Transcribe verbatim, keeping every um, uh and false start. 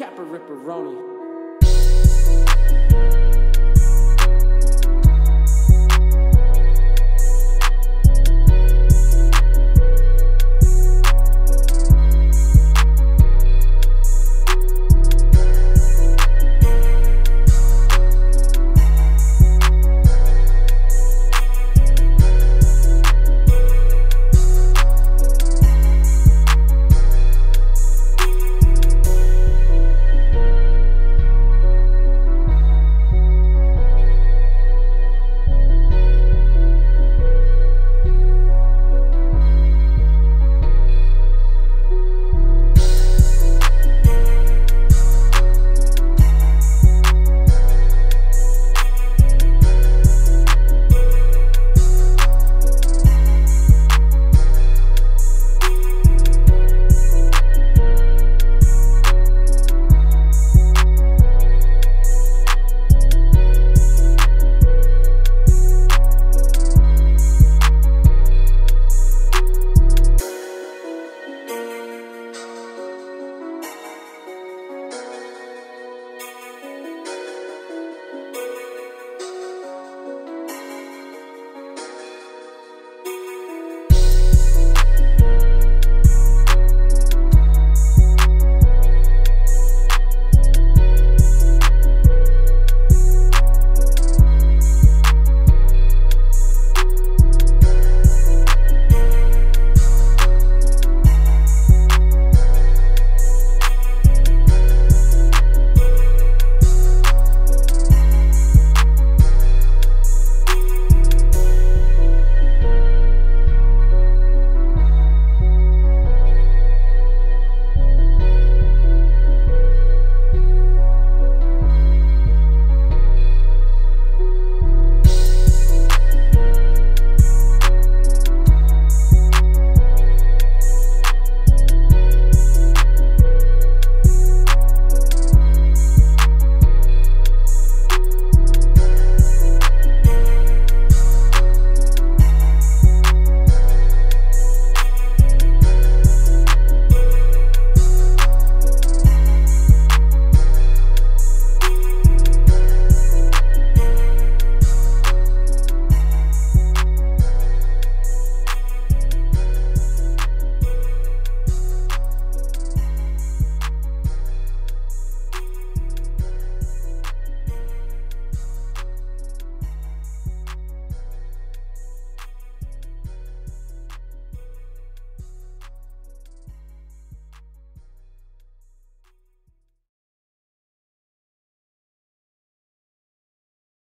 Capper Ripperoni.